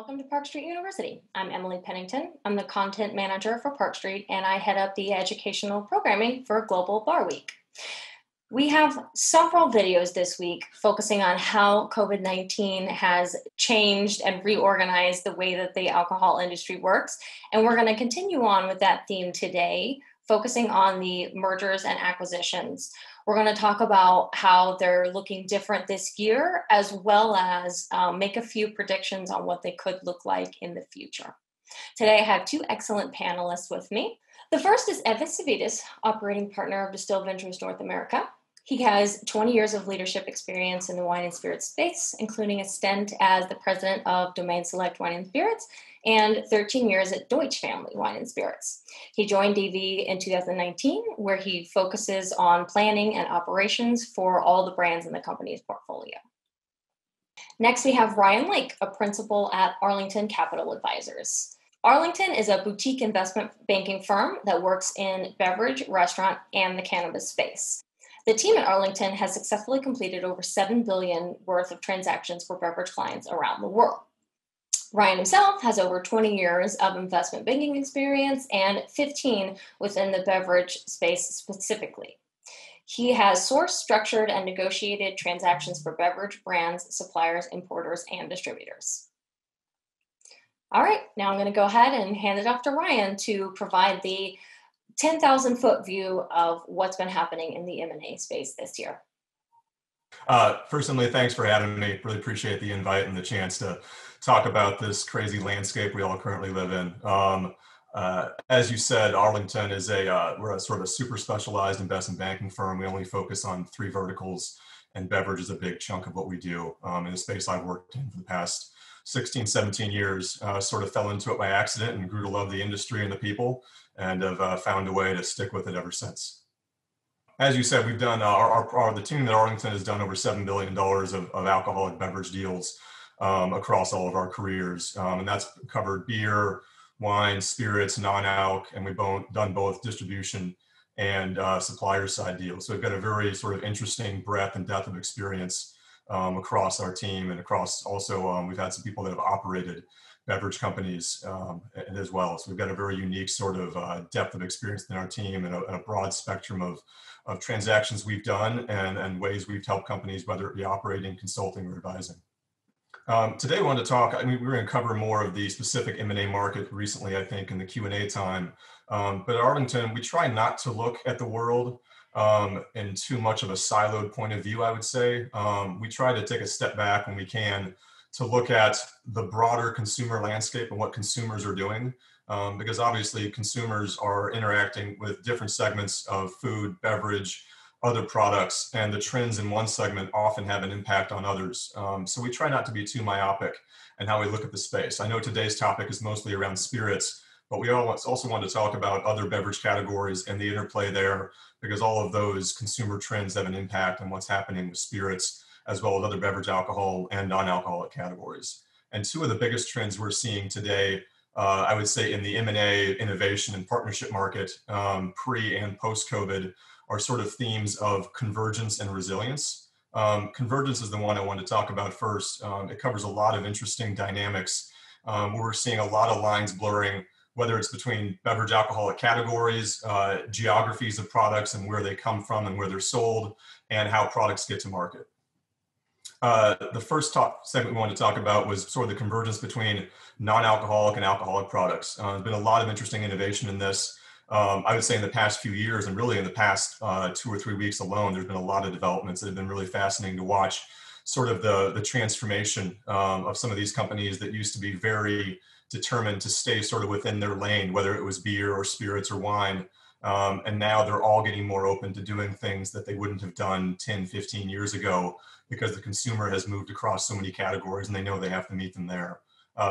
Welcome to Park Street University. I'm Emily Pennington. I'm the content manager for Park Street, and I head up the educational programming for Global Bar Week. We have several videos this week focusing on how COVID-19 has changed and reorganized the way that the alcohol industry works. And we're going to continue on with that theme today, focusing on the mergers and acquisitions. We're going to talk about how they're looking different this year, as well as make a few predictions on what they could look like in the future. Today, I have two excellent panelists with me. The first is Evan Savitas, operating partner of Distill Ventures North America. He has 20 years of leadership experience in the wine and spirits space, including a stint as the president of Domain Select Wine and Spirits and 13 years at Deutsch Family Wine and Spirits. He joined DV in 2019, where he focuses on planning and operations for all the brands in the company's portfolio. Next, we have Ryan Lake, a principal at Arlington Capital Advisors. Arlington is a boutique investment banking firm that works in beverage, restaurant, and the cannabis space. The team at Arlington has successfully completed over $7 billion worth of transactions for beverage clients around the world. Ryan himself has over 20 years of investment banking experience and 15 within the beverage space specifically. He has sourced, structured, and negotiated transactions for beverage brands, suppliers, importers, and distributors. All right, now I'm going to go ahead and hand it off to Ryan to provide the 10,000-foot view of what's been happening in the M&A space this year. First, Emily, thanks for having me. Really appreciate the invite and the chance to talk about this crazy landscape we all currently live in. As you said, Arlington is we're a sort of a super specialized investment banking firm. We only focus on three verticals, and beverage is a big chunk of what we do. In the space I've worked in for the past 16, 17 years, sort of fell into it by accident and grew to love the industry and the people, and have found a way to stick with it ever since. As you said, we've done, the team at Arlington has done over $7 billion of alcoholic beverage deals across all of our careers. And that's covered beer, wine, spirits, non-alc, and we've done both distribution and supplier side deals. So we've got a very sort of interesting breadth and depth of experience across our team, and across also we've had some people that have operated beverage companies as well. So we've got a very unique sort of depth of experience in our team, and a broad spectrum of transactions we've done and ways we've helped companies, whether it be operating, consulting, or advising. Today we want to talk, we're going to cover more of the specific M&A market recently, I think, in the Q&A time. But at Arlington, we try not to look at the world in too much of a siloed point of view, I would say. We try to take a step back when we can to look at the broader consumer landscape and what consumers are doing, because obviously consumers are interacting with different segments of food, beverage, other products, and the trends in one segment often have an impact on others. So we try not to be too myopic in how we look at the space. I know today's topic is mostly around spirits, but we also want to talk about other beverage categories and the interplay there, because all of those consumer trends have an impact on what's happening with spirits, as well as other beverage alcohol and non-alcoholic categories. And two of the biggest trends we're seeing today, I would say in the M&A, innovation, and partnership market, pre and post-COVID, are sort of themes of convergence and resilience. Convergence is the one I want to talk about first. It covers a lot of interesting dynamics where we're seeing a lot of lines blurring, whether it's between beverage alcoholic categories, geographies of products and where they come from and where they're sold, and how products get to market. The first segment we wanted to talk about was sort of the convergence between non-alcoholic and alcoholic products. There's been a lot of interesting innovation in this. I would say in the past few years, and really in the past 2 or 3 weeks alone, there's been a lot of developments that have been really fascinating to watch, sort of the transformation of some of these companies that used to be very determined to stay sort of within their lane, whether it was beer or spirits or wine. And now they're all getting more open to doing things that they wouldn't have done 10, 15 years ago, because the consumer has moved across so many categories and they know they have to meet them there.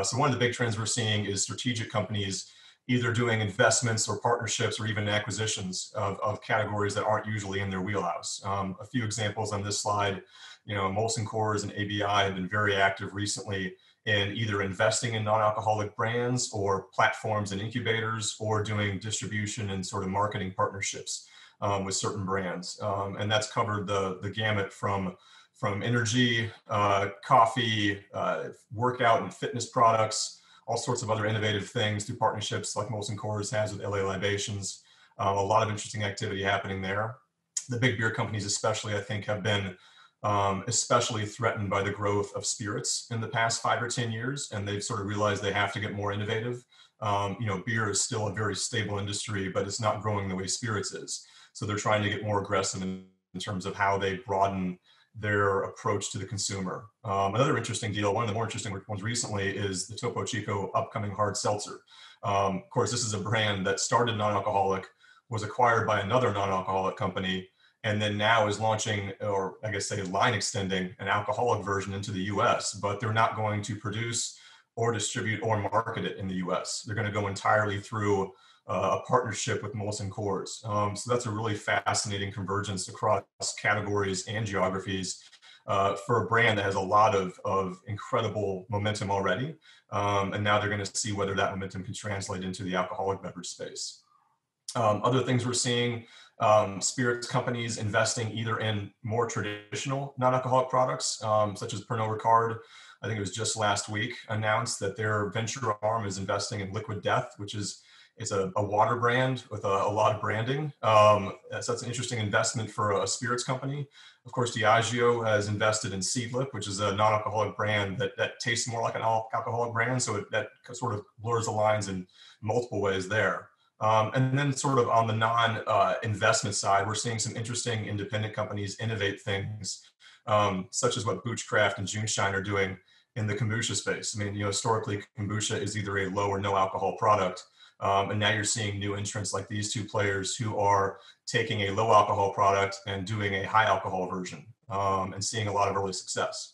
So one of the big trends we're seeing is strategic companies either doing investments or partnerships or even acquisitions of categories that aren't usually in their wheelhouse. A few examples on this slide, you know, Molson Coors and ABI have been very active recently in either investing in non-alcoholic brands or platforms and incubators, or doing distribution and sort of marketing partnerships with certain brands. And that's covered the gamut from from energy, coffee, workout and fitness products, all sorts of other innovative things through partnerships like Molson Coors has with LA Libations. A lot of interesting activity happening there. The big beer companies especially, I think, have been especially threatened by the growth of spirits in the past 5 or 10 years, and they've sort of realized they have to get more innovative. You know, beer is still a very stable industry, but it's not growing the way spirits is. So they're trying to get more aggressive in terms of how they broaden their approach to the consumer. Another interesting deal, one of the more interesting ones recently, is the Topo Chico upcoming hard seltzer. Of course, this is a brand that started non-alcoholic, was acquired by another non-alcoholic company, and then now is launching, or I guess say line extending, an alcoholic version into the US, but they're not going to produce or distribute or market it in the US. They're gonna go entirely through a partnership with Molson Coors. So that's a really fascinating convergence across categories and geographies for a brand that has a lot of incredible momentum already. And now they're gonna see whether that momentum can translate into the alcoholic beverage space. Other things we're seeing, spirits companies investing either in more traditional non-alcoholic products, such as Pernod Ricard, I think it was just last week, announced that their venture arm is investing in Liquid Death, which is it's a water brand with a lot of branding. So that's an interesting investment for a spirits company. Of course, Diageo has invested in Seedlip, which is a non-alcoholic brand that tastes more like an alcoholic brand, so that sort of blurs the lines in multiple ways there. And then sort of on the non-investment side, we're seeing some interesting independent companies innovate things, such as what Boochcraft and Juneshine are doing in the kombucha space. I mean, you know, historically, kombucha is either a low or no alcohol product. And now you're seeing new entrants like these two players who are taking a low alcohol product and doing a high alcohol version and seeing a lot of early success.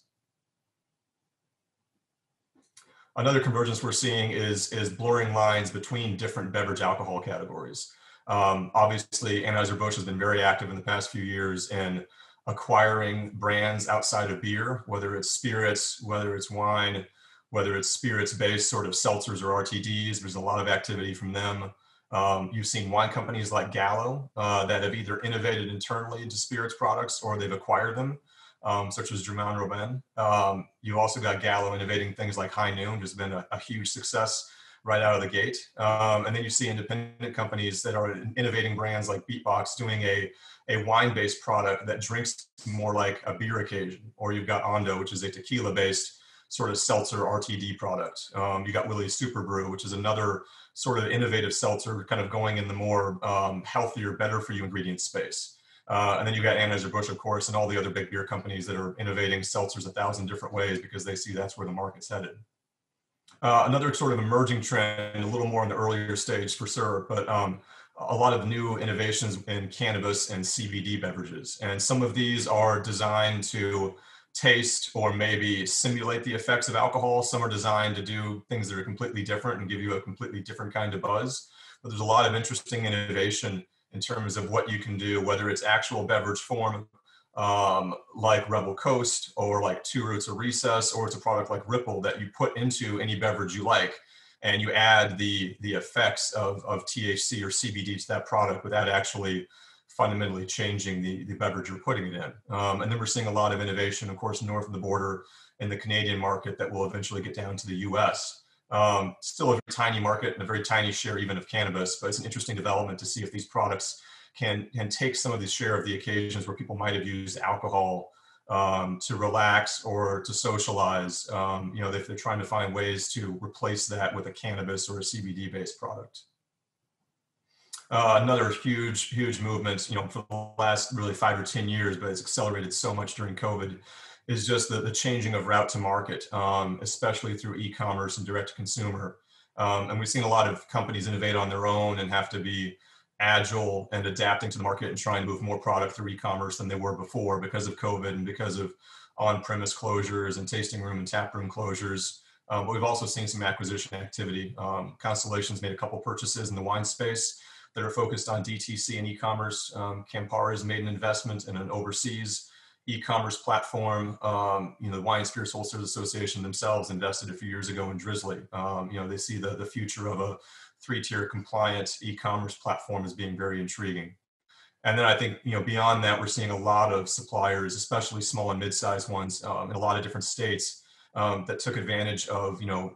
Another convergence we're seeing is blurring lines between different beverage alcohol categories. Obviously, Anheuser-Busch has been very active in the past few years in acquiring brands outside of beer, whether it's spirits, whether it's wine, whether it's spirits-based sort of seltzers or RTDs. There's a lot of activity from them. You've seen wine companies like Gallo that have either innovated internally into spirits products or they've acquired them. Such as Germain Robin. You also got Gallo innovating things like High Noon, which has been a huge success right out of the gate. And then you see independent companies that are innovating brands like Beatbox doing a wine-based product that drinks more like a beer occasion. Or you've got Ondo, which is a tequila-based sort of seltzer RTD product. You got Willie's Super Brew, which is another sort of innovative seltzer kind of going in the more healthier, better-for-you ingredient space. And then you've got Anheuser-Busch, of course, and all the other big beer companies that are innovating seltzers 1,000 different ways because they see that's where the market's headed. Another sort of emerging trend, a little more in the earlier stage for sure, but a lot of new innovations in cannabis and CBD beverages. And some of these are designed to taste or maybe simulate the effects of alcohol. Some are designed to do things that are completely different and give you a completely different kind of buzz. But there's a lot of interesting innovation in terms of what you can do, whether it's actual beverage form like Rebel Coast or like Two Roots or Recess, or it's a product like Ripple that you put into any beverage you like and you add the effects of THC or CBD to that product without actually fundamentally changing the beverage you're putting it in. And then we're seeing a lot of innovation, of course, north of the border in the Canadian market that will eventually get down to the US. Still a very tiny market and a very tiny share even of cannabis, but it's an interesting development to see if these products can take some of the share of the occasions where people might have used alcohol to relax or to socialize. You know, they're trying to find ways to replace that with a cannabis or a CBD-based product. Another huge, huge movement, you know, for the last really 5 or 10 years, but it's accelerated so much during COVID, is just the changing of route to market, especially through e-commerce and direct-to-consumer. And we've seen a lot of companies innovate on their own and have to be agile and adapting to the market and trying to move more product through e-commerce than they were before because of COVID and because of on-premise closures and tasting room and tap room closures. But we've also seen some acquisition activity. Constellation's made a couple purchases in the wine space that are focused on DTC and e-commerce. Campari has made an investment in an overseas e-commerce platform. You know, the Wine and Spirits Wholesalers Association themselves invested a few years ago in Drizzly. You know, they see the future of a 3-tier compliant e-commerce platform as being very intriguing. And then I think, you know, beyond that, we're seeing a lot of suppliers, especially small and mid-sized ones in a lot of different states that took advantage of, you know,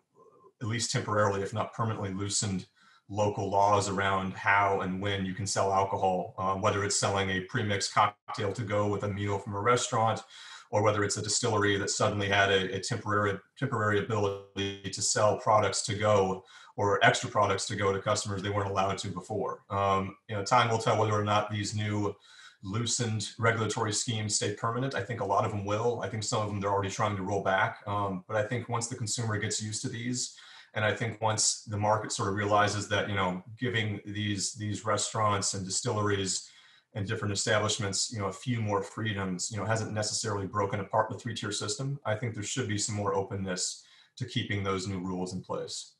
at least temporarily, if not permanently loosened local laws around how and when you can sell alcohol, whether it's selling a pre-mixed cocktail to go with a meal from a restaurant, or whether it's a distillery that suddenly had a temporary ability to sell products to go or extra products to go to customers they weren't allowed to before. You know, time will tell whether or not these new loosened regulatory schemes stay permanent. I think a lot of them will. I think some of them they're already trying to roll back. But I think once the consumer gets used to these, and I think once the market sort of realizes that, you know, giving these restaurants and distilleries and different establishments, you know, a few more freedoms, you know, hasn't necessarily broken apart the three-tier system. I think there should be some more openness to keeping those new rules in place.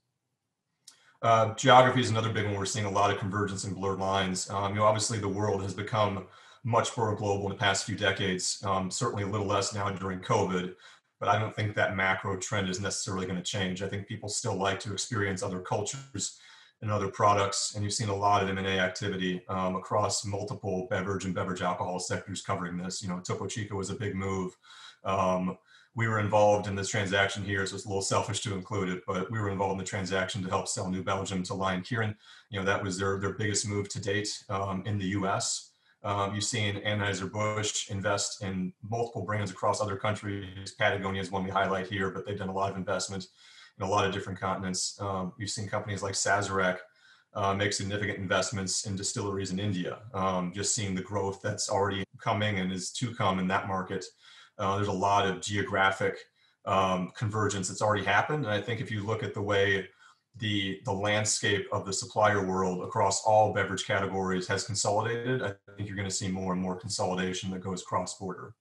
Geography is another big one. We're seeing a lot of convergence and blurred lines. You know, obviously the world has become much more global in the past few decades, certainly a little less now during COVID, but I don't think that macro trend is necessarily going to change. I think people still like to experience other cultures and other products, and you've seen a lot of M&A activity across multiple beverage and beverage alcohol sectors covering this. You know, Topo Chico was a big move. We were involved in this transaction here, so it's a little selfish to include it, but we were involved in the transaction to help sell New Belgium to Lion Kieran. You know, that was their biggest move to date in the US. You've seen Anheuser-Busch invest in multiple brands across other countries. Patagonia is one we highlight here, but they've done a lot of investment in a lot of different continents. You've seen companies like Sazerac make significant investments in distilleries in India, just seeing the growth that's already coming and is to come in that market. There's a lot of geographic convergence that's already happened. And I think if you look at the way the landscape of the supplier world across all beverage categories has consolidated, I think you're going to see more and more consolidation that goes cross-border.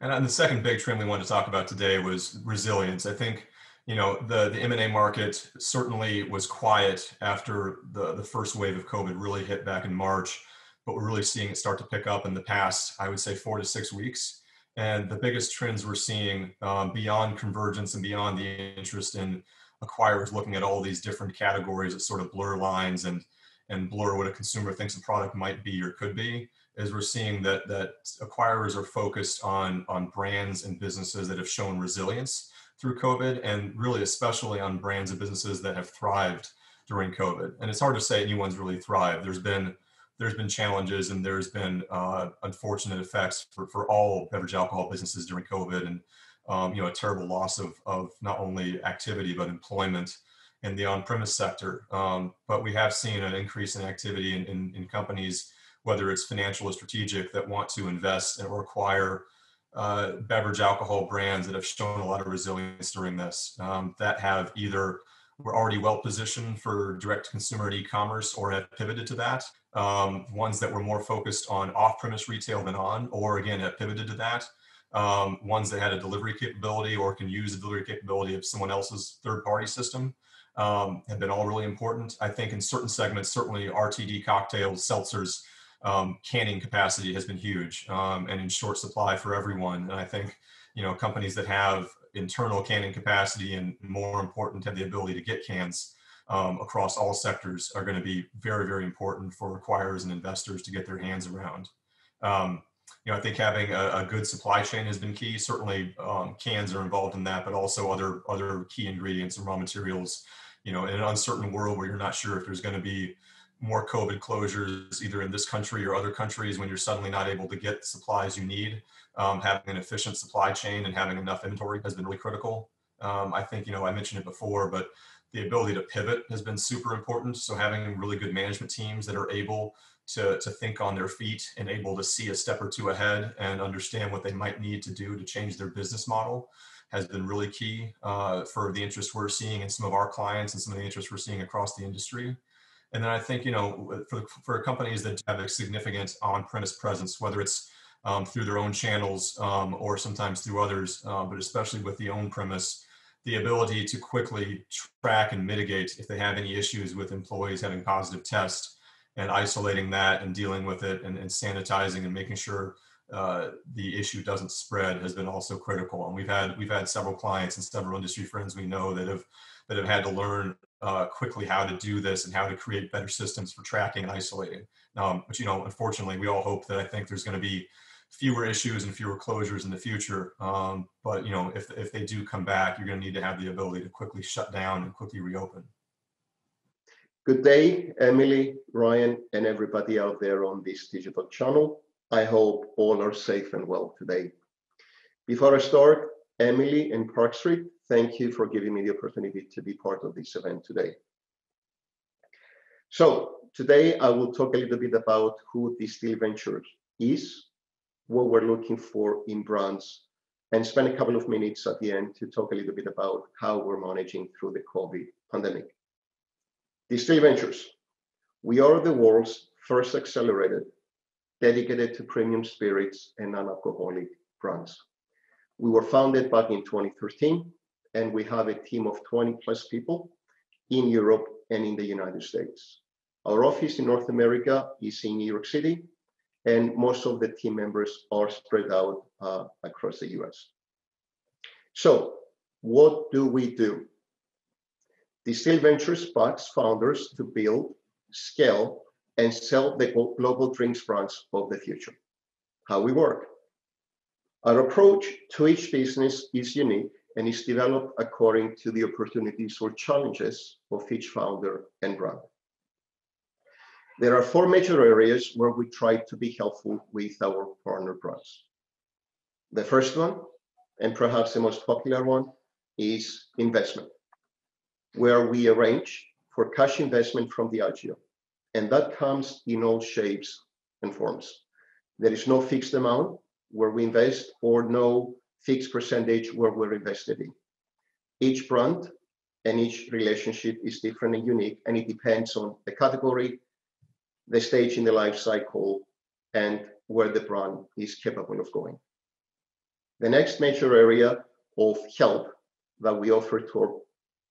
And the second big trend we wanted to talk about today was resilience. I think, you know, the M&A market certainly was quiet after the first wave of COVID really hit back in March, but we're really seeing it start to pick up in the past, I would say, 4 to 6 weeks. And the biggest trends we're seeing beyond convergence and beyond the interest in acquirers looking at all these different categories that sort of blur lines and blur what a consumer thinks a product might be or could be, is we're seeing that acquirers are focused on brands and businesses that have shown resilience through COVID, and really especially on brands and businesses that have thrived during COVID. And it's hard to say anyone's really thrived. There's been challenges, and there's been unfortunate effects for all beverage alcohol businesses during COVID, and you know, a terrible loss of not only activity but employment in the on-premise sector. But we have seen an increase in activity in companies, whether it's financial or strategic, that want to invest or acquire beverage alcohol brands that have shown a lot of resilience during this, that have either were already well positioned for direct consumer and e-commerce or have pivoted to that. Ones that were more focused on off-premise retail than on, or again, have pivoted to that. Ones that had a delivery capability or can use the delivery capability of someone else's third-party system have been all really important. I think in certain segments, certainly RTD cocktails, seltzers, canning capacity has been huge and in short supply for everyone. And I think, you know, companies that have internal canning capacity and, more important, have the ability to get cans across all sectors are going to be very, very important for acquirers and investors to get their hands around. You know, I think having a good supply chain has been key. Certainly cans are involved in that, but also other key ingredients and raw materials. You know, in an uncertain world where you're not sure if there's going to be more COVID closures, either in this country or other countries, when you're suddenly not able to get the supplies you need, having an efficient supply chain and having enough inventory has been really critical. I think, you know, I mentioned it before, but the ability to pivot has been super important. So having really good management teams that are able to think on their feet and able to see a step or two ahead and understand what they might need to do to change their business model has been really key for the interest we're seeing in some of our clients and some of the interest we're seeing across the industry. And then I think, you know, for companies that have a significant on-premise presence, whether it's through their own channels or sometimes through others, but especially with the on-premise, the ability to quickly track and mitigate if they have any issues with employees having positive tests and isolating that and dealing with it and sanitizing and making sure the issue doesn't spread has been also critical. And we've had several clients and several industry friends we know that have had to learn quickly how to do this and how to create better systems for tracking and isolating. But, you know, unfortunately, we all hope that I think there's going to be fewer issues and fewer closures in the future. But, you know, if they do come back, you're going to need to have the ability to quickly shut down and quickly reopen. Good day, Emily, Ryan, and everybody out there on this digital channel. I hope all are safe and well today. Before I start, Emily and Park Street, thank you for giving me the opportunity to be part of this event today. So today I will talk a little bit about who Distill Ventures is, what we're looking for in brands, and spend a couple of minutes at the end to talk a little bit about how we're managing through the COVID pandemic. Distill Ventures, we are the world's first accelerator dedicated to premium spirits and non-alcoholic brands. We were founded back in 2013, and we have a team of 20 plus people in Europe and in the United States. Our office in North America is in New York City, and most of the team members are spread out across the US. So what do we do? Distill Ventures backs founders to build, scale, and sell the global drinks brands of the future. How we work. Our approach to each business is unique and is developed according to the opportunities or challenges of each founder and brand. There are four major areas where we try to be helpful with our partner brands. The first one, and perhaps the most popular one, is investment, where we arrange for cash investment from Diageo, and that comes in all shapes and forms. There is no fixed amount where we invest or no fixed percentage where we're invested in. Each brand and each relationship is different and unique, and it depends on the category, the stage in the life cycle, and where the brand is capable of going. The next major area of help that we offer to our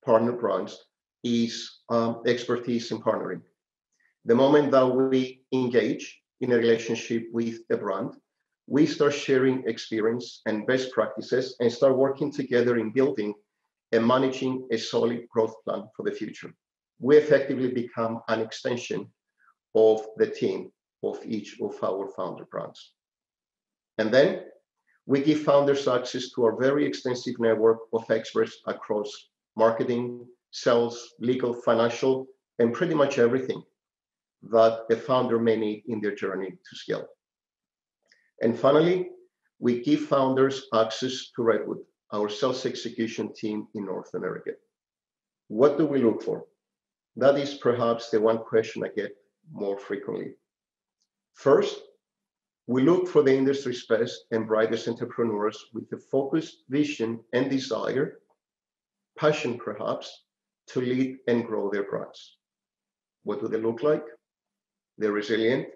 partner brands is expertise in partnering. The moment that we engage in a relationship with a brand, we start sharing experience and best practices and start working together in building and managing a solid growth plan for the future. We effectively become an extension of the team of each of our founder brands. And then we give founders access to our very extensive network of experts across marketing, sales, legal, financial, and pretty much everything that a founder may need in their journey to scale. And finally, we give founders access to Redwood, our sales execution team in North America. What do we look for? That is perhaps the one question I get more frequently. First, we look for the industry's best and brightest entrepreneurs with a focused vision and desire, passion perhaps, to lead and grow their brands. What do they look like? They're resilient,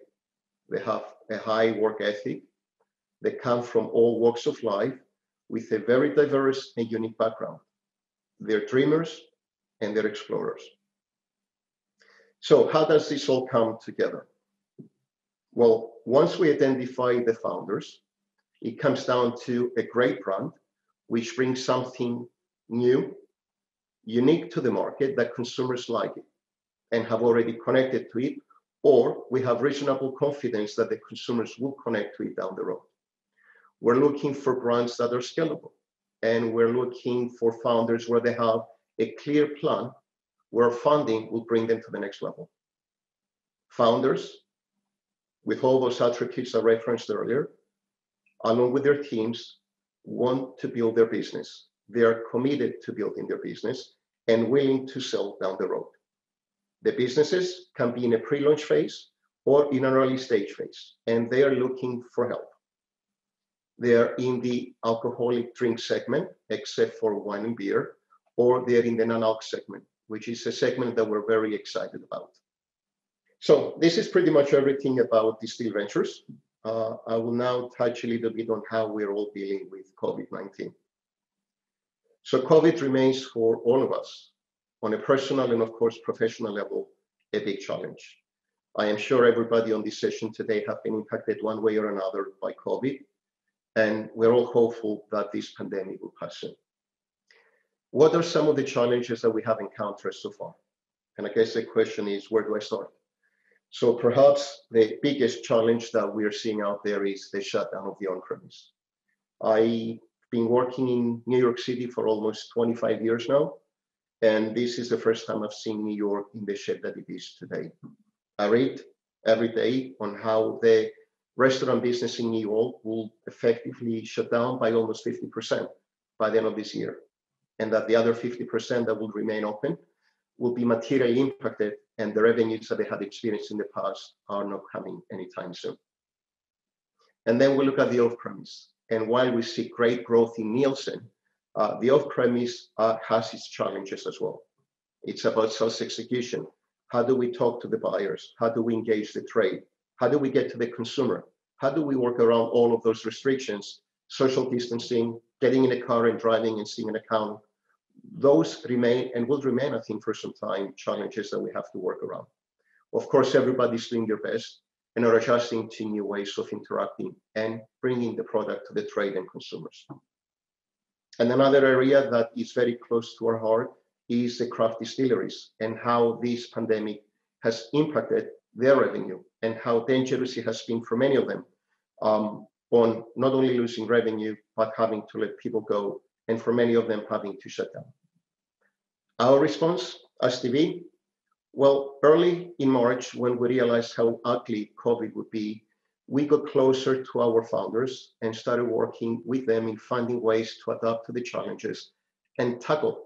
they have a high work ethic, they come from all walks of life with a very diverse and unique background. They're dreamers and they're explorers. So how does this all come together? Well, once we identify the founders, it comes down to a great brand, which brings something new, unique to the market that consumers like it and have already connected to it, or we have reasonable confidence that the consumers will connect to it down the road. We're looking for brands that are scalable, and we're looking for founders where they have a clear plan where funding will bring them to the next level. Founders, with all those attributes I referenced earlier, along with their teams, want to build their business. They are committed to building their business and willing to sell down the road. The businesses can be in a pre-launch phase or in an early stage phase, and they are looking for help. They are in the alcoholic drink segment, except for wine and beer, or they're in the non-alc segment, which is a segment that we're very excited about. So this is pretty much everything about Distill Ventures. I will now touch a little bit on how we're all dealing with COVID-19. So COVID remains for all of us, on a personal and, of course, professional level, a big challenge. I am sure everybody on this session today have been impacted one way or another by COVID, and we're all hopeful that this pandemic will pass soon. What are some of the challenges that we have encountered so far? And I guess the question is, where do I start? So perhaps the biggest challenge that we are seeing out there is the shutdown of the on-premise. I've been working in New York City for almost 25 years now, and this is the first time I've seen New York in the shape that it is today. I read every day on how the restaurant business in New York will effectively shut down by almost 50% by the end of this year, and that the other 50% that will remain open will be materially impacted, and the revenues that they had experienced in the past are not coming anytime soon. And then we look at the off-premise. And while we see great growth in Nielsen, the off-premise has its challenges as well. It's about sales execution. How do we talk to the buyers? How do we engage the trade? How do we get to the consumer? How do we work around all of those restrictions, social distancing, getting in a car and driving and seeing an account? Those remain and will remain, I think, for some time, challenges that we have to work around. Of course, everybody's doing their best and are adjusting to new ways of interacting and bringing the product to the trade and consumers. And another area that is very close to our heart is the craft distilleries and how this pandemic has impacted their revenue and how dangerous it has been for many of them on not only losing revenue, but having to let people go, and for many of them having to shut down. Our response as TV, well, early in March, when we realized how ugly COVID would be, we got closer to our founders and started working with them in finding ways to adapt to the challenges and tackle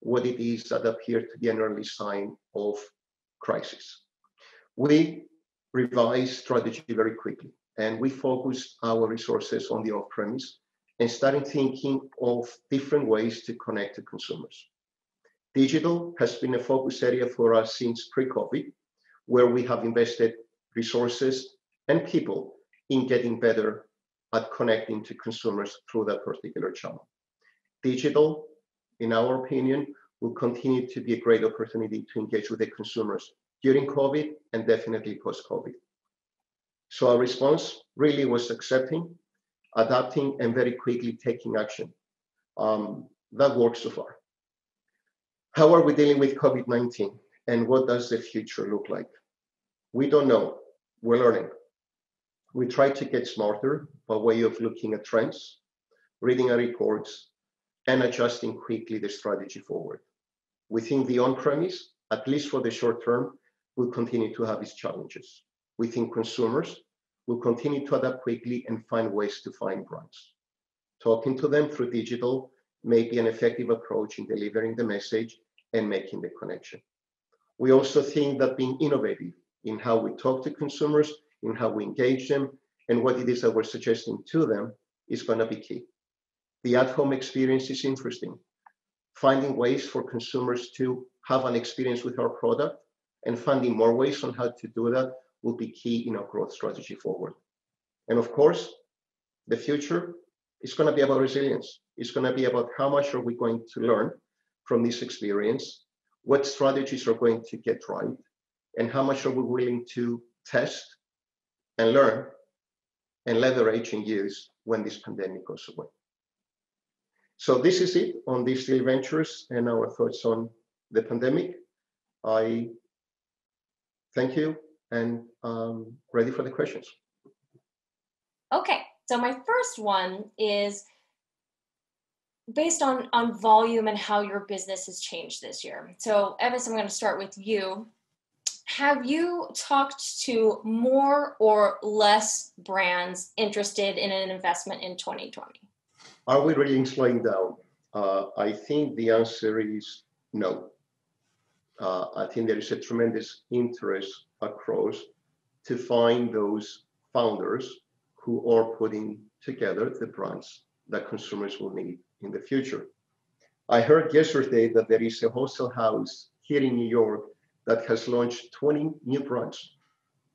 what it is that appeared to be an early sign of crisis. We revised strategy very quickly, and we focused our resources on the off-premise and started thinking of different ways to connect to consumers. Digital has been a focus area for us since pre-COVID, where we have invested resources and people in getting better at connecting to consumers through that particular channel. Digital, in our opinion, will continue to be a great opportunity to engage with the consumers during COVID and definitely post-COVID. So our response really was accepting, adapting, and very quickly taking action. That works so far. How are we dealing with COVID-19, and what does the future look like? We don't know. We're learning. We try to get smarter by way of looking at trends, reading our reports, and adjusting quickly the strategy forward. We think the on-premise, at least for the short term, will continue to have its challenges. We think consumers will continue to adapt quickly and find ways to find brands. Talking to them through digital may be an effective approach in delivering the message and making the connection. We also think that being innovative in how we talk to consumers, in how we engage them, and what it is that we're suggesting to them is going to be key. The at-home experience is interesting. Finding ways for consumers to have an experience with our product and finding more ways on how to do that will be key in our growth strategy forward. And of course, the future is going to be about resilience. It's going to be about how much are we going to learn from this experience, what strategies are going to get right, and how much are we willing to test and learn and leverage and use when this pandemic goes away. So this is it on Distill Ventures and our thoughts on the pandemic. I thank you. And ready for the questions. Okay, so my first one is based on volume and how your business has changed this year. So Evan, I'm going to start with you. Have you talked to more or less brands interested in an investment in 2020? Are we really slowing down? I think the answer is no. I think there is a tremendous interest across to find those founders who are putting together the brands that consumers will need in the future. I heard yesterday that there is a wholesale house here in New York that has launched 20 new brands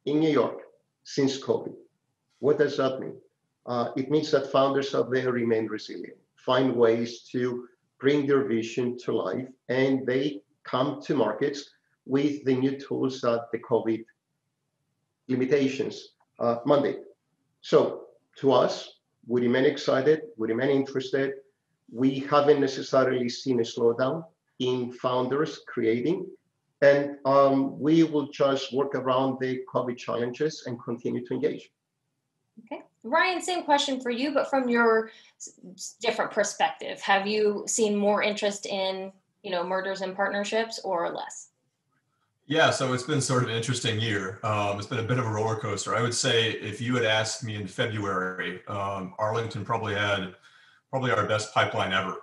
in New York since COVID. What does that mean? It means that founders out there remain resilient, find ways to bring their vision to life, and they come to markets with the new tools that the COVID limitations mandate. So to us, we remain excited, we remain interested. We haven't necessarily seen a slowdown in founders creating And we will just work around the COVID challenges and continue to engage. Okay. Ryan, same question for you, but from your different perspective, have you seen more interest in, you know, mergers and partnerships or less? Yeah, so it's been sort of an interesting year. It's been a bit of a roller coaster. I would say if you had asked me in February, Arlington probably had our best pipeline ever.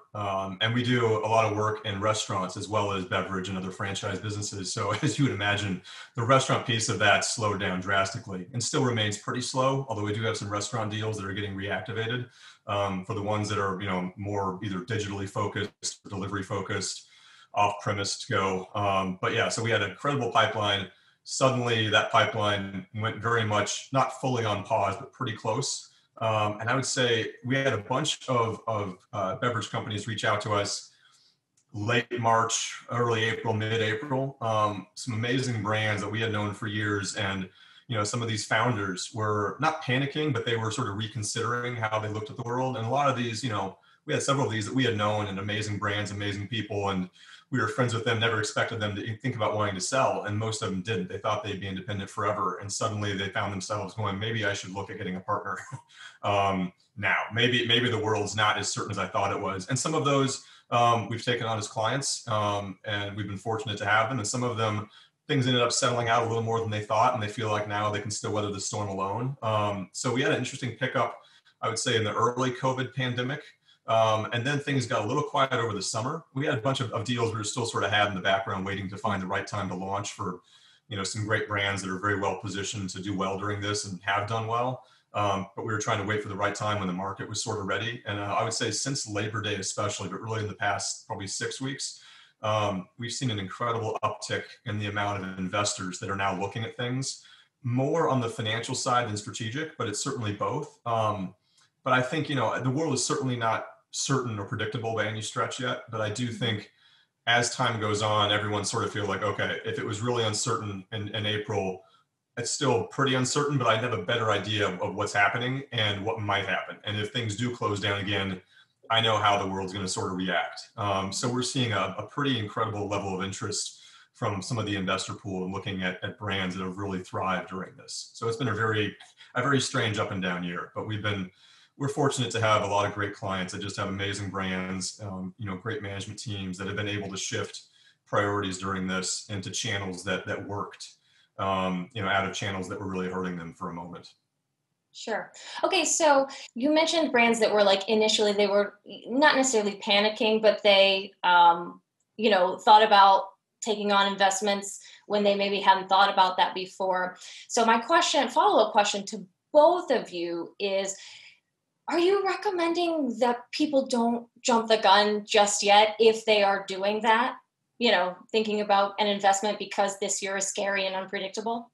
And we do a lot of work in restaurants as well as beverage and other franchise businesses. So as you would imagine, the restaurant piece of that slowed down drastically and still remains pretty slow, although we do have some restaurant deals that are getting reactivated for the ones that are, you know, more either digitally focused, or delivery focused, off-premise to go. But yeah, so we had an incredible pipeline. Suddenly that pipeline went very much, not fully on pause, but pretty close. And I would say we had a bunch of beverage companies reach out to us late March, early April, mid-April. Some amazing brands that we had known for years. And, you know, some of these founders were not panicking, but they were sort of reconsidering how they looked at the world. And a lot of these, you know, we had several of these that we had known and amazing brands, amazing people. And we were friends with them, never expected them to think about wanting to sell. And most of them didn't. They thought they'd be independent forever. And suddenly they found themselves going, maybe I should look at getting a partner now. Maybe the world's not as certain as I thought it was. And some of those we've taken on as clients and we've been fortunate to have them. And some of them, things ended up settling out a little more than they thought. And they feel like now they can still weather the storm alone. So we had an interesting pickup, I would say, in the early COVID pandemic. And then things got a little quiet over the summer. We had a bunch of deals we were still sort of had in the background waiting to find the right time to launch for, you know, some great brands that are very well positioned to do well during this and have done well. But we were trying to wait for the right time when the market was sort of ready. And I would say since Labor Day especially, but really in the past probably 6 weeks, we've seen an incredible uptick in the amount of investors that are now looking at things, more on the financial side than strategic, but it's certainly both. But I think, you know, the world is certainly not certain or predictable by any stretch yet. But I do think as time goes on, everyone sort of feel like, okay, if it was really uncertain in April, it's still pretty uncertain, but I'd have a better idea of what's happening and what might happen. And if things do close down again, I know how the world's going to sort of react. So we're seeing a pretty incredible level of interest from some of the investor pool and looking at brands that have really thrived during this. So it's been a very strange up and down year, but we're fortunate to have a lot of great clients that just have amazing brands, you know, great management teams that have been able to shift priorities during this into channels that worked, you know, out of channels that were really hurting them for a moment. Sure. Okay. So you mentioned brands that were like, initially they were not necessarily panicking, but they, you know, thought about taking on investments when they maybe hadn't thought about that before. So my question, follow-up question to both of you is, are you recommending that people don't jump the gun just yet if they are doing that, you know, thinking about an investment because this year is scary and unpredictable?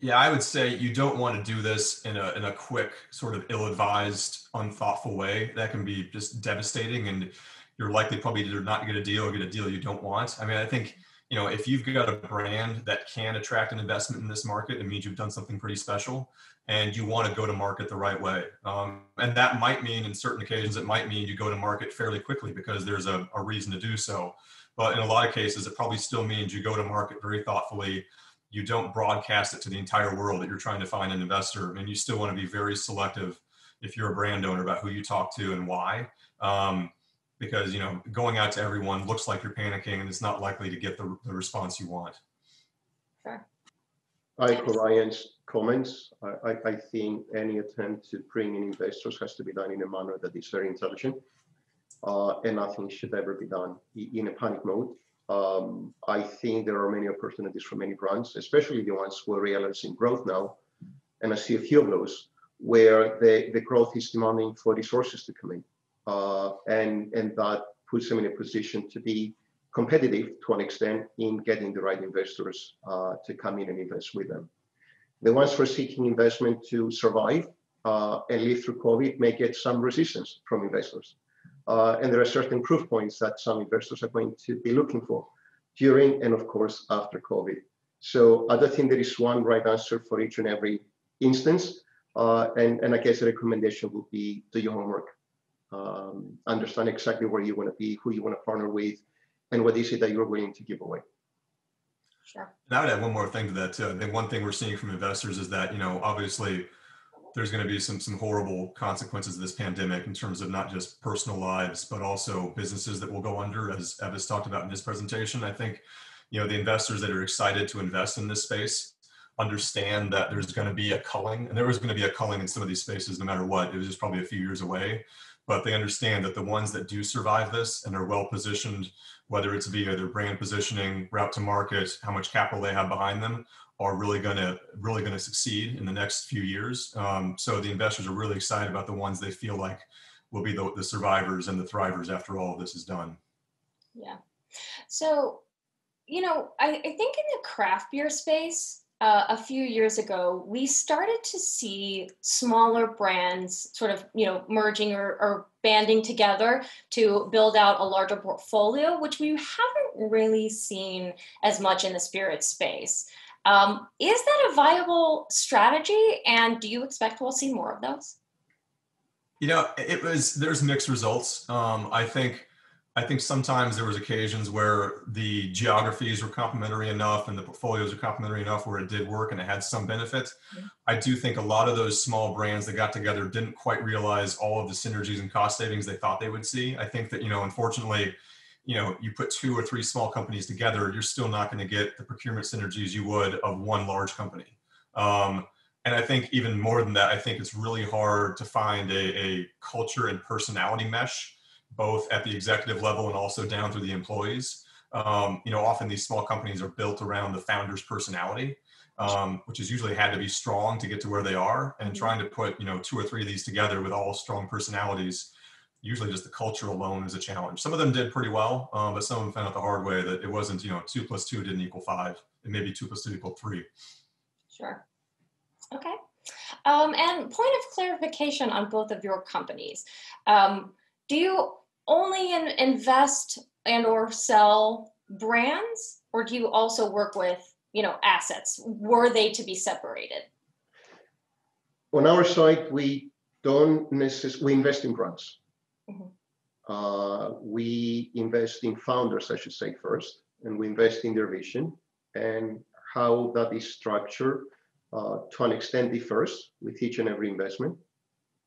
Yeah, I would say you don't want to do this in a quick, sort of ill-advised, unthoughtful way. That can be just devastating, and you're likely probably either not to get a deal or get a deal you don't want. I mean, I think, you know, if you've got a brand that can attract an investment in this market, it means you've done something pretty special and you want to go to market the right way. And that might mean, in certain occasions, it might mean you go to market fairly quickly because there's a reason to do so. But in a lot of cases, it probably still means you go to market very thoughtfully. You don't broadcast it to the entire world that you're trying to find an investor. And you still want to be very selective if you're a brand owner about who you talk to and why. Because, you know, going out to everyone looks like you're panicking and it's not likely to get the response you want. Sure. I echo Ryan's comments. I think any attempt to bring in investors has to be done in a manner that is very intelligent, and nothing should ever be done in a panic mode. I think there are many opportunities for many brands, especially the ones who are realizing growth now, and I see a few of those where the growth is demanding for resources to come in. And that puts them in a position to be competitive to an extent in getting the right investors to come in and invest with them. The ones who are seeking investment to survive and live through COVID may get some resistance from investors. And there are certain proof points that some investors are going to be looking for during and, of course, after COVID. So I don't think there is one right answer for each and every instance. And I guess the recommendation would be do your homework. Understand exactly where you want to be, who you want to partner with, and what is it that you're willing to give away. Sure. And I would add one more thing to that too. I think one thing we're seeing from investors is that, you know, obviously there's going to be some horrible consequences of this pandemic in terms of not just personal lives, but also businesses that will go under, as Eva's talked about in his presentation. I think, you know, the investors that are excited to invest in this space understand that there's going to be a culling, and there was going to be a culling in some of these spaces no matter what. It was just probably a few years away, but they understand that the ones that do survive this and are well positioned, whether it's via their brand positioning, route to market, how much capital they have behind them, are really going to succeed in the next few years. So the investors are really excited about the ones they feel like will be the survivors and the thrivers after all of this is done. Yeah. So, you know, I think in the craft beer space, a few years ago, we started to see smaller brands sort of, you know, merging or banding together to build out a larger portfolio, which we haven't really seen as much in the spirit space. Is that a viable strategy? And do you expect we'll see more of those? You know, there's mixed results. I think sometimes there was occasions where the geographies were complementary enough and the portfolios were complementary enough where it did work and it had some benefit. Mm-hmm. I do think a lot of those small brands that got together didn't quite realize all of the synergies and cost savings they thought they would see. I think that, you know, unfortunately, you know, you put two or three small companies together, you're still not going to get the procurement synergies you would of one large company. And I think even more than that, I think it's really hard to find a culture and personality mesh, both at the executive level and also down through the employees. You know, often these small companies are built around the founder's personality, which is usually had to be strong to get to where they are. And trying to put, you know, two or three of these together with all strong personalities, usually just the culture alone is a challenge. Some of them did pretty well, but some of them found out the hard way that it wasn't, you know, 2 + 2 didn't equal 5. It may be 2 + 2 equal 3. Sure. Okay. And point of clarification on both of your companies. Do you only invest and or sell brands, or do you also work with, you know, assets? Were they to be separated? On our side, we don't necessarily, we invest in brands. Mm-hmm. We invest in founders, I should say, first, and we invest in their vision, and how that is structured to an extent differs with each and every investment.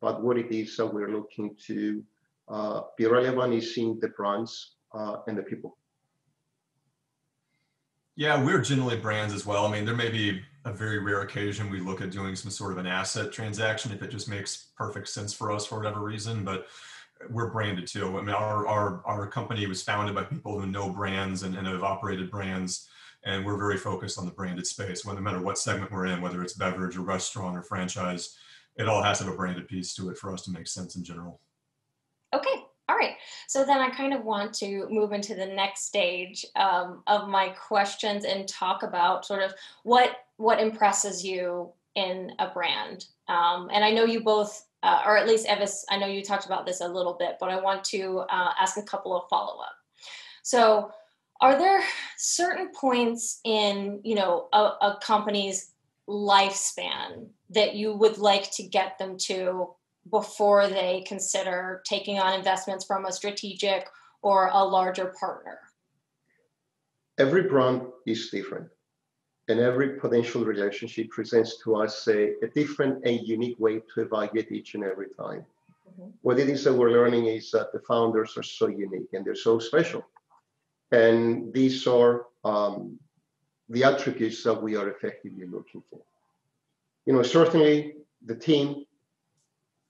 But what it is that we're looking to be relevant is seeing the brands and the people. Yeah, we're generally brands as well. I mean, there may be a very rare occasion we look at doing some sort of an asset transaction if it just makes perfect sense for us for whatever reason, but we're branded too. I mean, our company was founded by people who know brands and have operated brands, and we're very focused on the branded space, no matter what segment we're in, whether it's beverage or restaurant or franchise. It all has to have a branded piece to it for us to make sense in general. Okay. All right. So then I kind of want to move into the next stage of my questions and talk about sort of what impresses you in a brand. And I know you both, or at least Evis, I know you talked about this a little bit, but I want to ask a couple of follow-up. So are there certain points in, you know, a company's lifespan that you would like to get them to before they consider taking on investments from a strategic or a larger partner? Every brand is different, and every potential relationship presents to us a different and unique way to evaluate each and every time. Mm-hmm. What it is that we're learning is that the founders are so unique and they're so special. And these are the attributes that we are effectively looking for. You know, certainly the team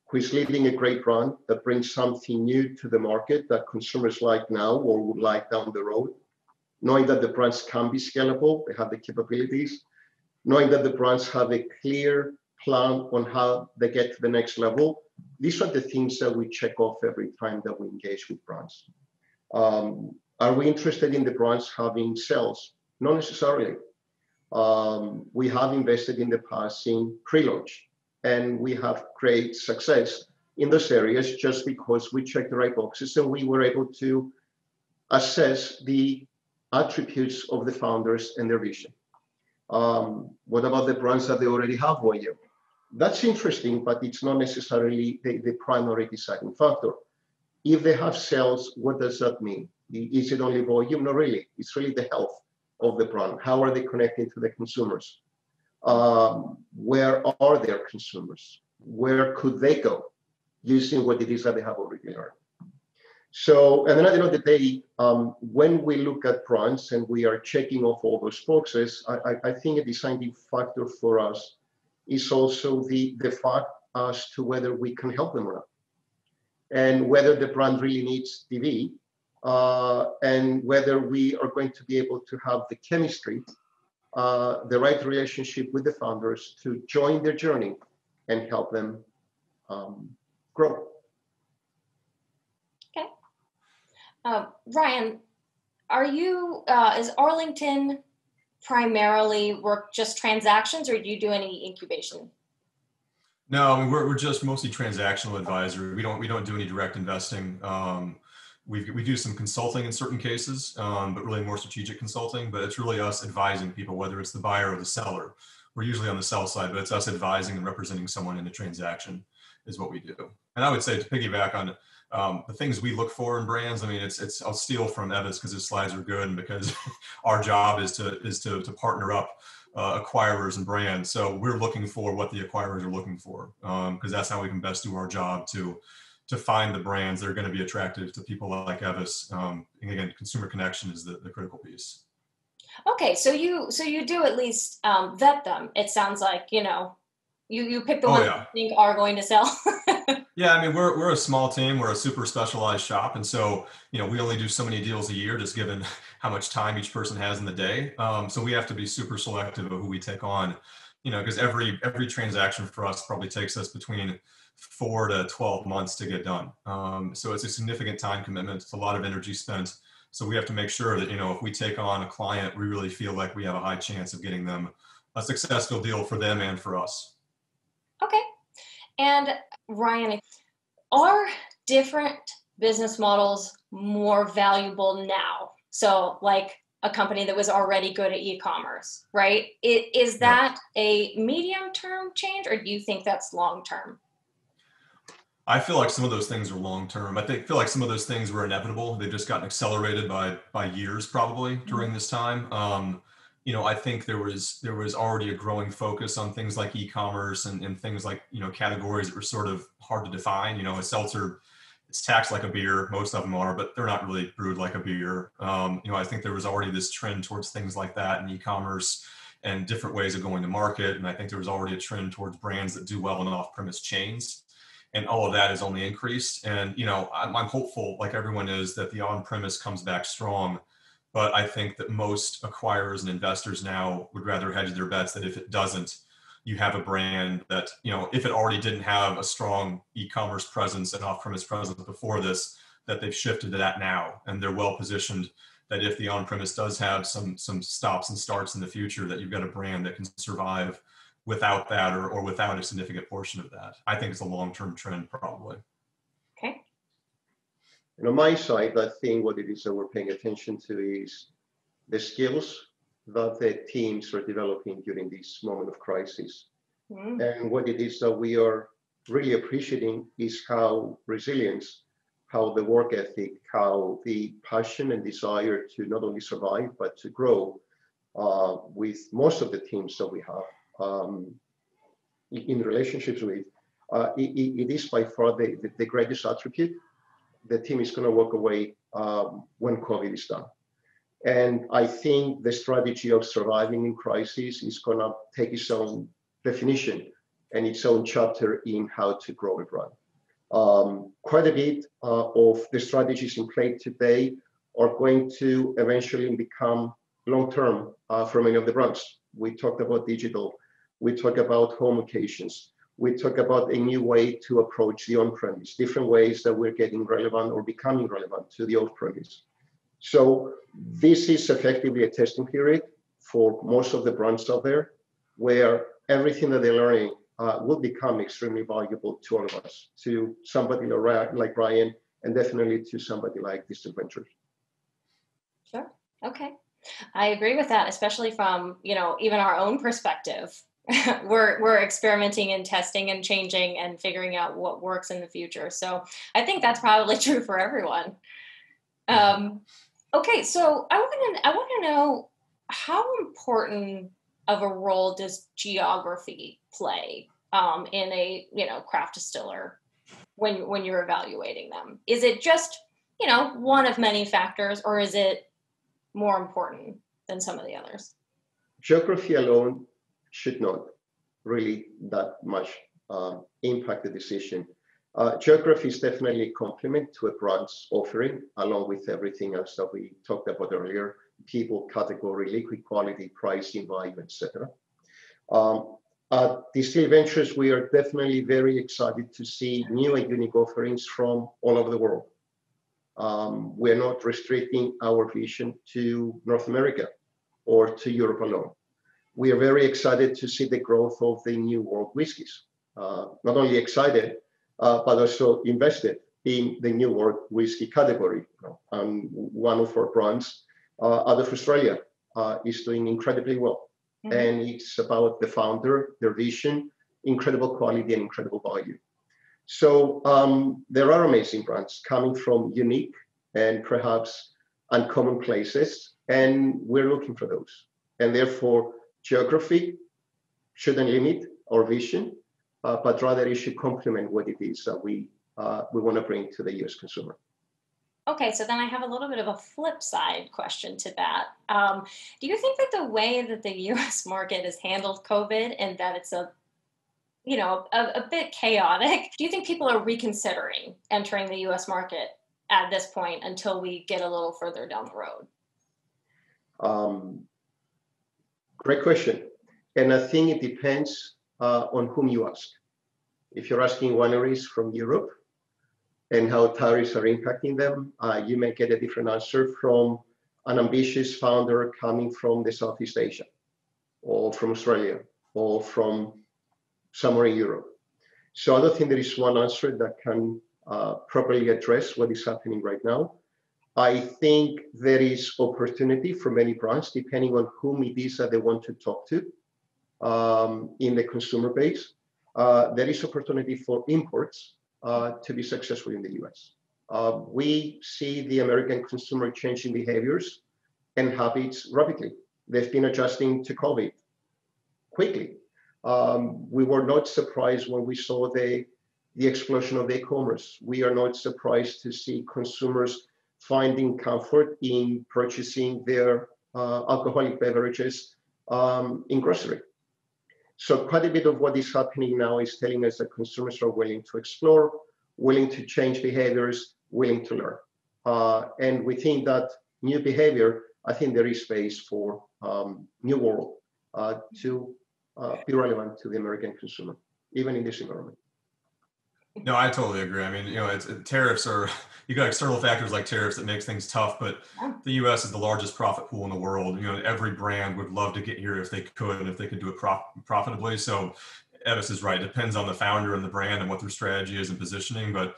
who is leading a great brand that brings something new to the market that consumers like now or would like down the road, knowing that the brands can be scalable, they have the capabilities, knowing that the brands have a clear plan on how they get to the next level. These are the things that we check off every time that we engage with brands. Are we interested in the brands having sales? Not necessarily. We have invested in the past in pre-launch, and we have great success in those areas just because we checked the right boxes and we were able to assess the attributes of the founders and their vision. What about the brands that they already have one year? That's interesting, but it's not necessarily the primary deciding factor. If they have sales, what does that mean? Is it only volume? Not really. It's really the health of the brand? How are they connecting to the consumers? Where are their consumers? Where could they go using what it is that they have already learned? So, and then at the end of the day, when we look at brands and we are checking off all those boxes, I think a deciding factor for us is also the fact as to whether we can help them or not, and whether the brand really needs TV, and whether we are going to be able to have the chemistry, the right relationship with the founders to join their journey and help them grow. Okay. Ryan, are you, is Arlington primarily work just transactions, or do you do any incubation? No, I mean, we're just mostly transactional advisory. We don't do any direct investing. We do some consulting in certain cases, but really more strategic consulting. But it's really us advising people, whether it's the buyer or the seller. We're usually on the sell side, but it's us advising and representing someone in the transaction is what we do. And I would say, to piggyback on the things we look for in brands, I mean, it's I'll steal from Evan's because his slides are good, and because our job is to partner up acquirers and brands. So we're looking for what the acquirers are looking for, because that's how we can best do our job to find the brands that are going to be attractive to people like Evis. And again, consumer connection is the critical piece. Okay, so you do at least vet them. It sounds like, you know, you pick the ones you think are going to sell. Yeah, I mean, we're a small team. We're a super specialized shop. And so, you know, we only do so many deals a year, just given how much time each person has in the day. So we have to be super selective of who we take on, you know, because every transaction for us probably takes us between 4 to 12 months to get done. So it's a significant time commitment. It's a lot of energy spent. So we have to make sure that, you know, if we take on a client, we really feel like we have a high chance of getting them a successful deal for them and for us. Okay. And Ryan, are different business models more valuable now? So like a company that was already good at e-commerce, right? Is that a medium-term change, or do you think that's long-term? I feel like some of those things are long-term. I feel like some of those things were inevitable. They've just gotten accelerated by years probably during this time. You know, I think there was already a growing focus on things like e-commerce and things like, you know, categories that were sort of hard to define. You know, a seltzer, it's taxed like a beer. Most of them are, but they're not really brewed like a beer. You know, I think there was already this trend towards things like that in e-commerce and different ways of going to market. And I think there was already a trend towards brands that do well in off-premise chains. And all of that is only increased. And, you know, I'm hopeful, like everyone is, that the on-premise comes back strong. But I think that most acquirers and investors now would rather hedge their bets that if it doesn't, you have a brand that, you know, if it already didn't have a strong e-commerce presence and off-premise presence before this, that they've shifted to that now. And they're well positioned that if the on-premise does have some stops and starts in the future, that you've got a brand that can survive without that or without a significant portion of that. I think it's a long-term trend probably. Okay. And on my side, I think what it is that we're paying attention to is the skills that the teams are developing during this moment of crisis. Mm-hmm. And what it is that we are really appreciating is how resilience, how the work ethic, how the passion and desire to not only survive, but to grow with most of the teams that we have in relationships with, it is by far the greatest attribute the team is going to walk away when COVID is done. And I think the strategy of surviving in crisis is going to take its own definition and its own chapter in how to grow a brand. Quite a bit of the strategies in play today are going to eventually become long-term for many of the brands. We talked about digital. We talked about home occasions. We talk about a new way to approach the on-premise, different ways that we're getting relevant or becoming relevant to the off-premise. So this is effectively a testing period for most of the brands out there, where everything that they're learning will become extremely valuable to all of us, to somebody like Ryan, and definitely to somebody like Distill Ventures. Sure, okay. I agree with that, especially from, you know, even our own perspective. We're experimenting and testing and changing and figuring out what works in the future. So I think that's probably true for everyone. Okay, so I want to know how important of a role does geography play in a, you know, craft distiller when you're evaluating them? Is it just, you know, one of many factors, or is it more important than some of the others? Geography alone should not really that much impact the decision. Geography is definitely a complement to a brand's offering, along with everything else that we talked about earlier: people, category, liquid quality, pricing, value, etc. At Distill Ventures, we are definitely very excited to see new and unique offerings from all over the world. We're not restricting our vision to North America or to Europe alone. We are very excited to see the growth of the new world whiskies. Not only excited, but also invested in the new world whiskey category. One of our brands out of Australia is doing incredibly well. Mm-hmm. And it's about the founder, their vision, incredible quality and incredible value. So there are amazing brands coming from unique and perhaps uncommon places, and we're looking for those. And therefore, geography shouldn't limit our vision, but rather it should complement what it is that we want to bring to the U.S. consumer. Okay, so then I have a little bit of a flip side question to that. Do you think that the way that the U.S. market has handled COVID, and that it's a, you know, a bit chaotic, do you think people are reconsidering entering the U.S. market at this point until we get a little further down the road? Great question. And I think it depends on whom you ask. If you're asking wineries from Europe and how tariffs are impacting them, you may get a different answer from an ambitious founder coming from the Southeast Asia or from Australia or from somewhere in Europe. So I don't think there is one answer that can properly address what is happening right now. I think there is opportunity for many brands, depending on whom it is that they want to talk to in the consumer base. There is opportunity for imports to be successful in the US. We see the American consumer changing behaviors and habits rapidly. They've been adjusting to COVID quickly. We were not surprised when we saw the explosion of e-commerce. We are not surprised to see consumers finding comfort in purchasing their alcoholic beverages in grocery. So quite a bit of what is happening now is telling us that consumers are willing to explore, willing to change behaviors, willing to learn. And within that new behavior, I think there is space for new world to be relevant to the American consumer, even in this environment. No, I totally agree. I mean, you know, tariffs are, you got external factors like tariffs that makes things tough, but the U.S. is the largest profit pool in the world. You know, every brand would love to get here if they could, and if they could do it profitably. So Evis is right. It depends on the founder and the brand and what their strategy is and positioning. But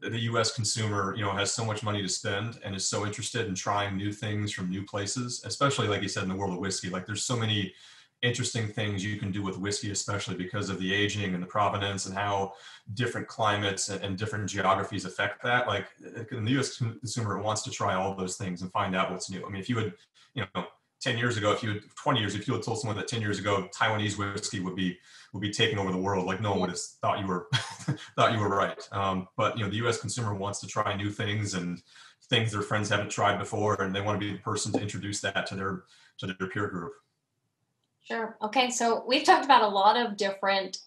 the U.S. consumer, you know, has so much money to spend and is so interested in trying new things from new places, especially like you said, in the world of whiskey. Like there's so many interesting things you can do with whiskey, especially because of the aging and the provenance and how different climates and different geographies affect that. Like the U.S. consumer wants to try all of those things and find out what's new. I mean, if you had, you know, 10 years ago, if you had 20 years, if you had told someone that 10 years ago, Taiwanese whiskey would be taking over the world, like no one would have thought you were, thought you were right. But you know, the U.S. consumer wants to try new things and things their friends haven't tried before. And they want to be the person to introduce that to their peer group. Sure. Okay. So we've talked about a lot of different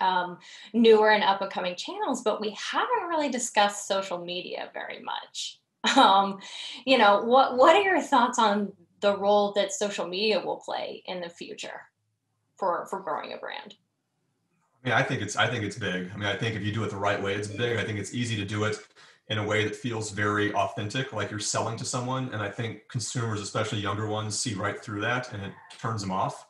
newer and up and coming channels, but we haven't really discussed social media very much. You know, what are your thoughts on the role that social media will play in the future for growing a brand? I mean, I think it's big. I mean, I think if you do it the right way, it's big. I think it's easy to do it in a way that feels very authentic, like you're selling to someone. And I think consumers, especially younger ones, see right through that and it turns them off.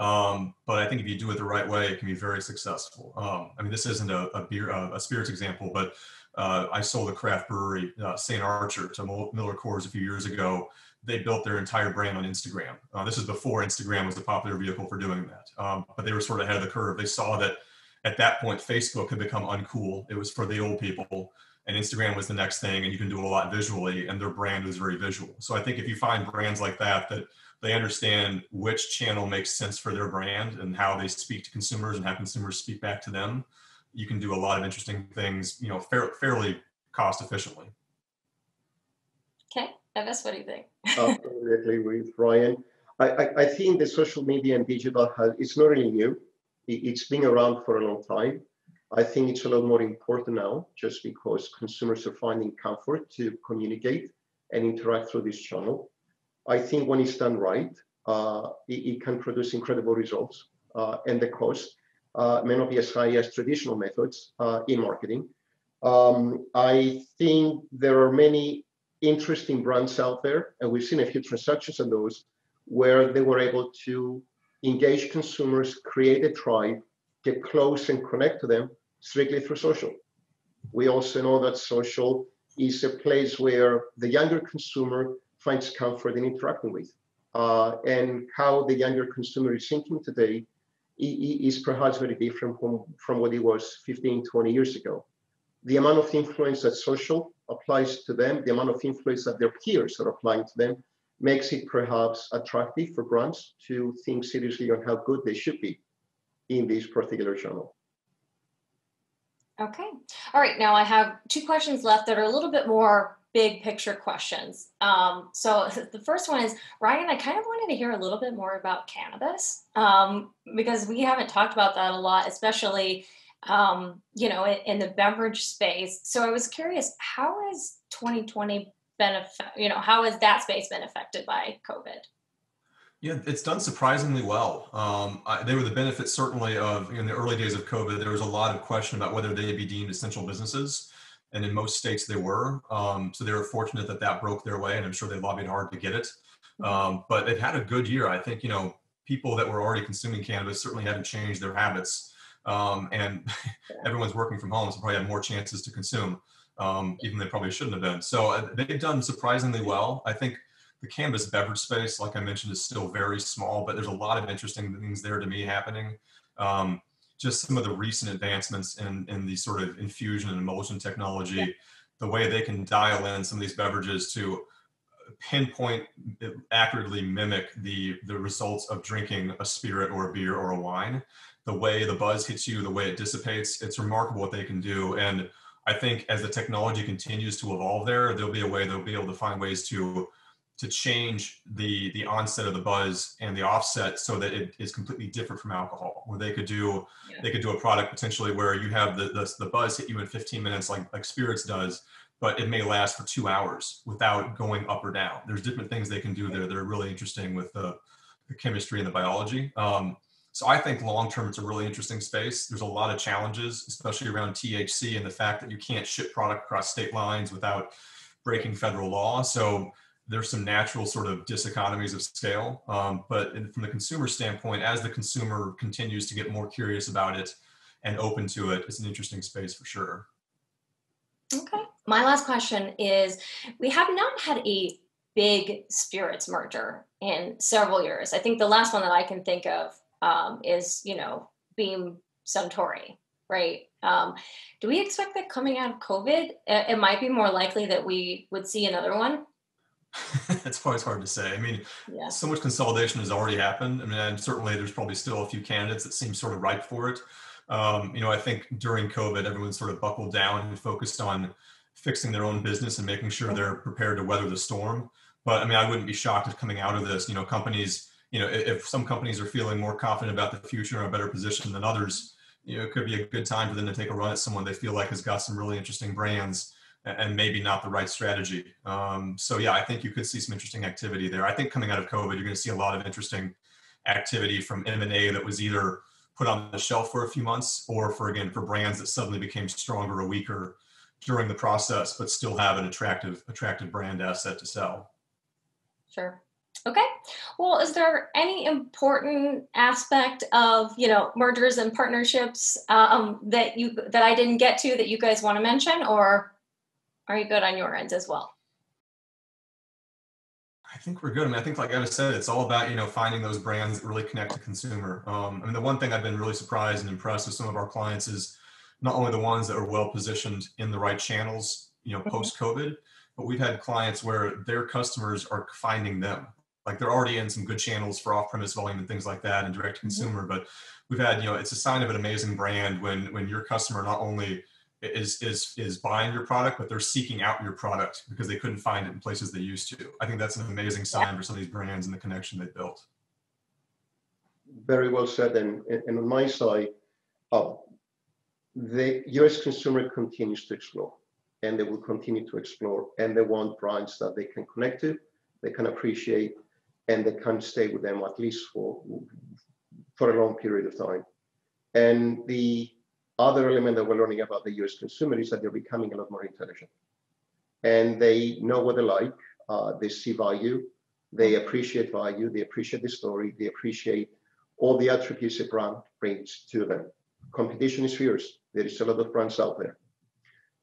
But I think if you do it the right way, it can be very successful. I mean, this isn't a spirits example, but I sold a craft brewery, St. Archer, to Miller Coors a few years ago. They built their entire brand on Instagram. This is before Instagram was the popular vehicle for doing that. But they were sort of ahead of the curve. They saw that at that point, Facebook had become uncool. It was for the old people. And Instagram was the next thing, and you can do a lot visually, and their brand was very visual. So I think if you find brands like that They understand which channel makes sense for their brand and how they speak to consumers and how consumers speak back to them. You can do a lot of interesting things, you know, fairly cost efficiently. Okay, Eves, what do you think? Absolutely agree with Ryan. I think the social media and digital has, it's not really new. It's been around for a long time. I think it's a lot more important now just because consumers are finding comfort to communicate and interact through this channel. I think when it's done right, it can produce incredible results, and the cost may not be as high as traditional methods in marketing. I think there are many interesting brands out there, and we've seen a few transactions on those where they were able to engage consumers, create a tribe, get close and connect to them strictly through social. We also know that social is a place where the younger consumer finds comfort in interacting with. And how the younger consumer is thinking today is perhaps very different from what it was 15, 20 years ago. The amount of influence that social applies to them, the amount of influence that their peers are applying to them, makes it perhaps attractive for brands to think seriously on how good they should be in this particular channel. Okay. All right. Now I have two questions left that are a little bit more big picture questions. So the first one is, Ryan, I kind of wanted to hear a little bit more about cannabis, because we haven't talked about that a lot, especially, you know, in the beverage space. So I was curious, how is 2020 how has that space been affected by COVID? Yeah, it's done surprisingly well. They were the benefit certainly of, in the early days of COVID, there was a lot of question about whether they'd be deemed essential businesses. And in most states they were. So they were fortunate that that broke their way, and I'm sure they lobbied hard to get it. But they've had a good year. I think, you know, people that were already consuming cannabis certainly haven't changed their habits. And everyone's working from home, so probably have more chances to consume. Even they probably shouldn't have been. So they've done surprisingly well. I think the cannabis beverage space, like I mentioned, is still very small, but there's a lot of interesting things there to me happening. Just some of the recent advancements in the sort of infusion and emulsion technology, the way they can dial in some of these beverages to pinpoint, accurately mimic the results of drinking a spirit or a beer or a wine. The way the buzz hits you, the way it dissipates, it's remarkable what they can do. And I think as the technology continues to evolve there, there'll be a way they'll be able to find ways to change the onset of the buzz and the offset so that it is completely different from alcohol. Where they could do a product potentially where you have the buzz hit you in 15 minutes like spirits does, but it may last for 2 hours without going up or down. There's different things they can do there that are really interesting with the chemistry and the biology. So I think long-term, it's a really interesting space. There's a lot of challenges, especially around THC and the fact that you can't ship product across state lines without breaking federal law. So there's some natural sort of diseconomies of scale. But from the consumer standpoint, as the consumer continues to get more curious about it and open to it, it's an interesting space for sure. Okay. My last question is, we have not had a big spirits merger in several years. I think the last one that I can think of is, you know, Beam Suntory, right? Do we expect that coming out of COVID, it might be more likely that we would see another one? It's always hard to say. I mean, so much consolidation has already happened. I mean, and certainly there's probably still a few candidates that seem sort of ripe for it. You know, I think during COVID, everyone sort of buckled down and focused on fixing their own business and making sure they're prepared to weather the storm. But I mean, I wouldn't be shocked if coming out of this, you know, companies, you know, if some companies are feeling more confident about the future or a better position than others, you know, it could be a good time for them to take a run at someone they feel like has got some really interesting brands and maybe not the right strategy. So yeah, I think you could see some interesting activity there. I think coming out of COVID, you're going to see a lot of interesting activity from M&A that was either put on the shelf for a few months or for brands that suddenly became stronger or weaker during the process, but still have an attractive brand asset to sell. Sure. Okay. Well, is there any important aspect of, you know, mergers and partnerships that I didn't get to that you guys want to mention, or are you good on your end as well? I think we're good. I mean, I think, like I said, it's all about, you know, finding those brands that really connect to consumer. I mean, the one thing I've been really surprised and impressed with some of our clients is not only the ones that are well positioned in the right channels, you know, post COVID, but we've had clients where their customers are finding them. like they're already in some good channels for off-premise volume and things like that and direct consumer, but we've had, you know, it's a sign of an amazing brand when your customer not only is buying your product, but they're seeking out your product because they couldn't find it in places they used to. I think that's an amazing sign for some of these brands and the connection they built. Very well said. And on my side, the US consumer continues to explore, and they will continue to explore, and they want brands that they can connect to, they can appreciate, and they can stay with them at least for a long period of time. And the other element that we're learning about the US consumer is that they're becoming a lot more intelligent, and they know what they like, they see value, they appreciate value, they appreciate the story, they appreciate all the attributes a brand brings to them. Competition is fierce. There is a lot of brands out there.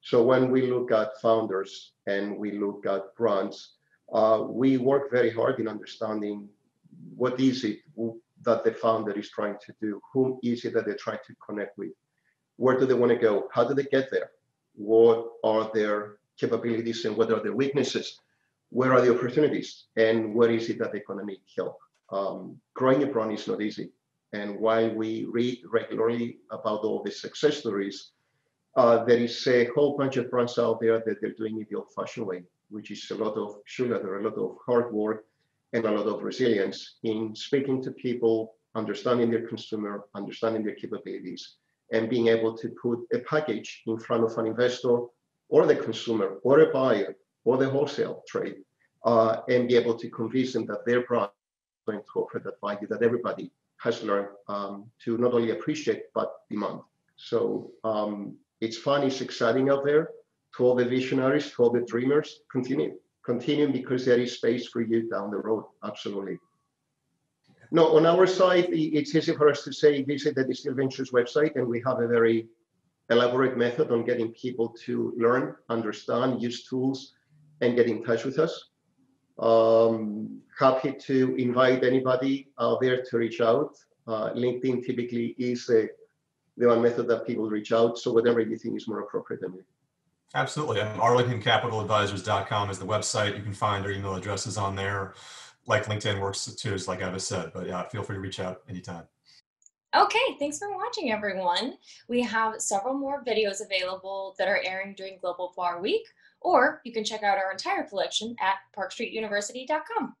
So when we look at founders and we look at brands, we work very hard in understanding what is it that the founder is trying to do, whom is it that they're trying to connect with, where do they want to go, how do they get there, what are their capabilities and what are their weaknesses, where are the opportunities, and where is it that they're going to need help. Growing a brand is not easy. And while we read regularly about all the success stories, there is a whole bunch of brands out there that they're doing it the old-fashioned way, which is a lot of sugar, a lot of hard work, and a lot of resilience in speaking to people, understanding their consumer, understanding their capabilities, and being able to put a package in front of an investor or the consumer or a buyer or the wholesale trade, and be able to convince them that their brand is going to offer that value that everybody has learned to not only appreciate, but demand. So it's fun, it's exciting out there. To all the visionaries, to all the dreamers, continue because there is space for you down the road, absolutely. No, on our side, it's easy for us to say, visit the Distill Ventures website, and we have a very elaborate method on getting people to learn, understand, use tools, and get in touch with us. Happy to invite anybody out there to reach out. LinkedIn typically is the one method that people reach out, so whatever you think is more appropriate than me. Absolutely. ArlingtonCapitalAdvisors.com is the website. You can find their email addresses on there. Like LinkedIn works too, is like Eva said, but yeah, feel free to reach out anytime. Okay, thanks for watching, everyone. We have several more videos available that are airing during Global Bar Week, or you can check out our entire collection at parkstreetuniversity.com.